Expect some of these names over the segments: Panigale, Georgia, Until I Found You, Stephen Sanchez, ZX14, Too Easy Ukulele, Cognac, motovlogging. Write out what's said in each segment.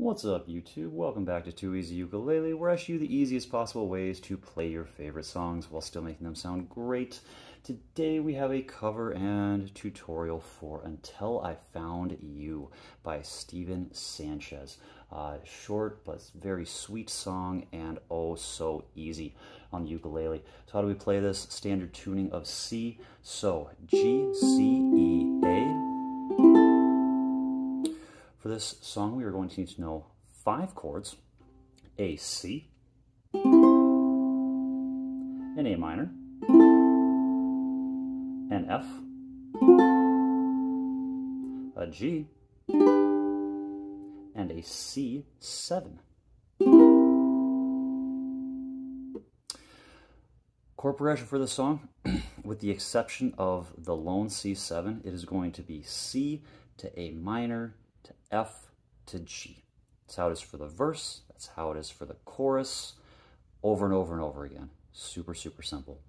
What's up, YouTube? Welcome back to Too Easy Ukulele, where I show you the easiest possible ways to play your favorite songs while still making them sound great. Today we have a cover and tutorial for Until I Found You by Stephen Sanchez. Short but very sweet song and oh so easy on the ukulele. So how do we play this? Standard tuning of C. So G, C, E, A. For this song, we are going to need to know 5 chords: A, C, an A minor, an F, a G, and a C7. Chord progression for this song, with the exception of the lone C7, it is going to be C to A minor, to F to G. That's how it is for the verse. That's how it is for the chorus, over and over and over again. Super, super simple.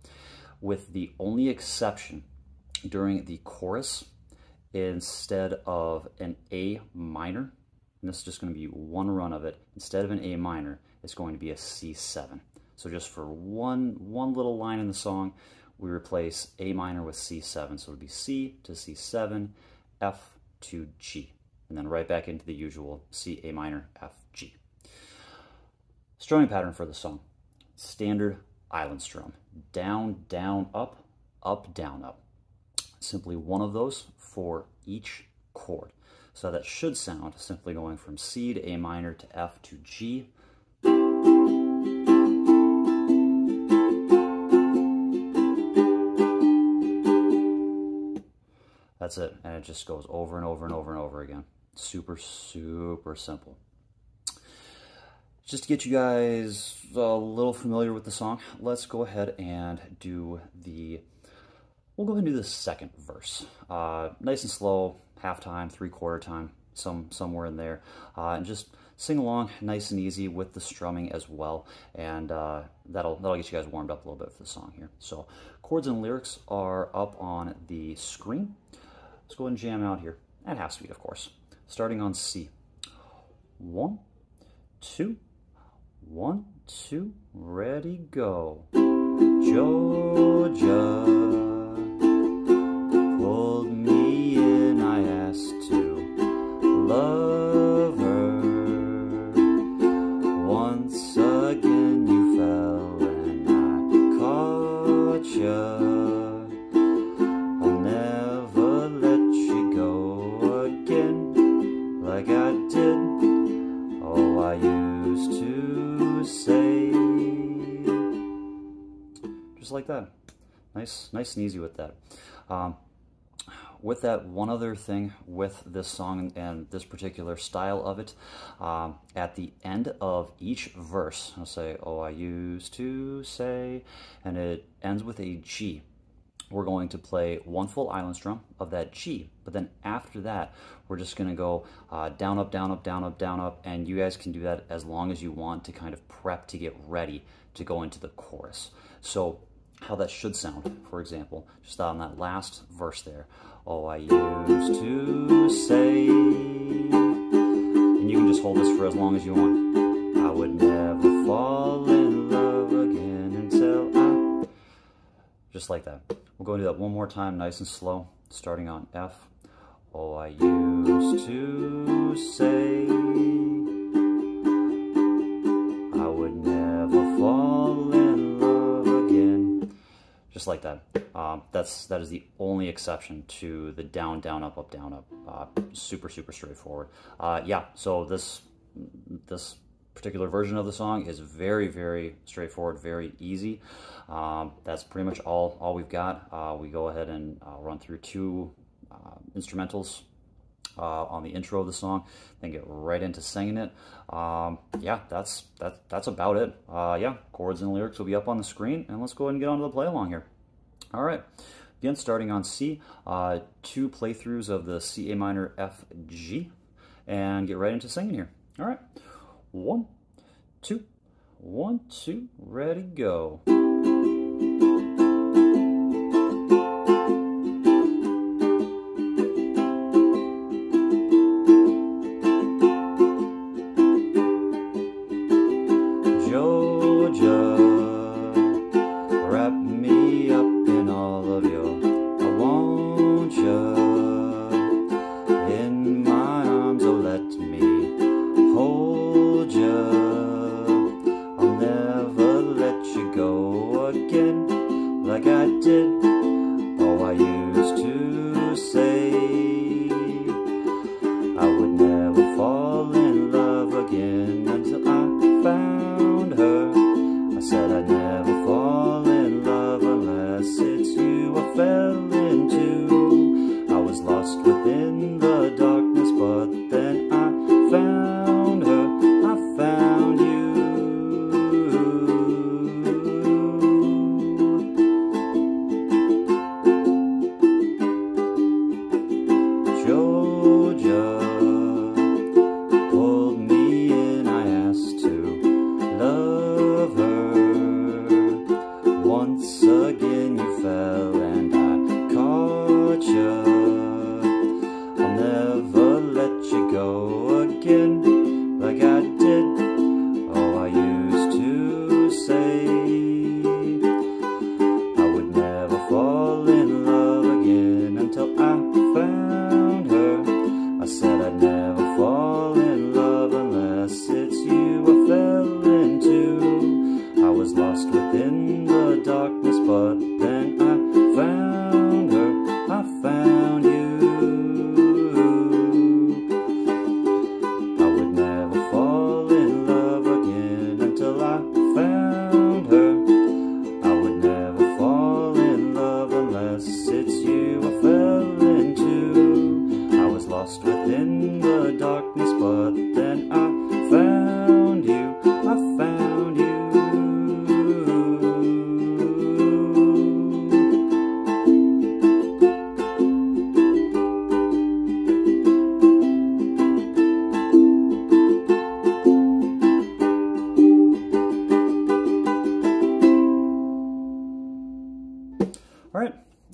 With the only exception during the chorus, instead of an A minor, and this is just going to be one run of it, instead of an A minor, it's going to be a C7. So just for one little line in the song, we replace A minor with C7. So it would be C to C7, F to G. And then right back into the usual C, A minor, F, G. Strumming pattern for the song. Standard island strum. Down, down, up, up, down, up. Simply one of those for each chord. So that should sound simply going from C to A minor to F to G. That's it, and it just goes over and over and over and over again. Super, super simple. Just to get you guys a little familiar with the song, let's go ahead and do the, second verse. Nice and slow, half time, three-quarter time, somewhere in there. And just sing along nice and easy with the strumming as well. And that'll get you guys warmed up a little bit for the song here. So chords and lyrics are up on the screen. Let's go ahead and jam out here at half speed, of course. Starting on C. 1, 2, 1, 2, ready, go. Georgia pulled me in, I asked to love her. Once again you fell and I caught you. Like that. Nice and easy with that. With that, one other thing with this song and this particular style of it, at the end of each verse, I'll say, oh, I used to say, and it ends with a G. We're going to play one full island strum of that G, but then after that, we're just going to go down, up, down, up, down, up, down, up, and you guys can do that as long as you want to kind of prep to get ready to go into the chorus. So how that should sound, for example, just on that last verse there. Oh, I used to say, and you can just hold this for as long as you want. I would never fall in love again until I... Just like that. We'll go and do that one more time, nice and slow, starting on F. Oh, I used to say I would never fall in love again. Just like that. That is the only exception to the down, down, up, up, down, up. Super, super straightforward. Yeah, so this particular version of the song is very, very straightforward, very easy. That's pretty much all we've got. We go ahead and run through 2 instrumentals on the intro of the song, then get right into singing it. Yeah, that's about it. Yeah, chords and lyrics will be up on the screen, and let's go ahead and get on to the play along here. All right. Again, starting on C, 2 playthroughs of the C, A minor, F, G, and get right into singing here. All right. 1, 2, 1, 2, ready, go.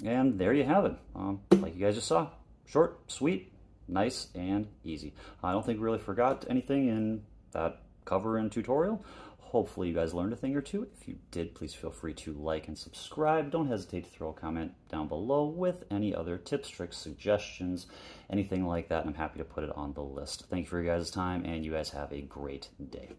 And there you have it. Like you guys just saw, short, sweet, nice, and easy. I don't think we really forgot anything in that cover and tutorial. Hopefully you guys learned a thing or two. If you did, please feel free to like and subscribe. Don't hesitate to throw a comment down below with any other tips, tricks, suggestions, anything like that, and I'm happy to put it on the list. Thank you for your guys' time, and you guys have a great day.